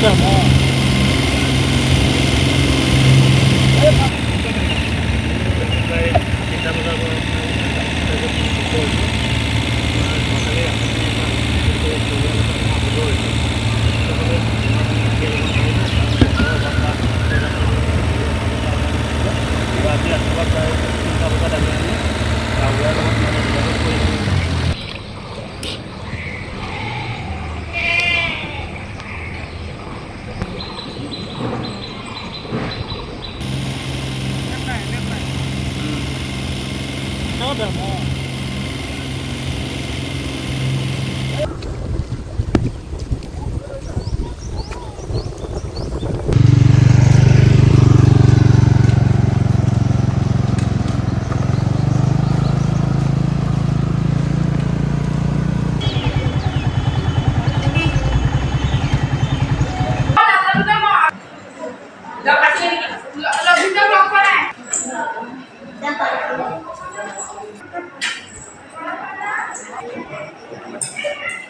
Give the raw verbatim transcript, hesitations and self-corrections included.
Welcome.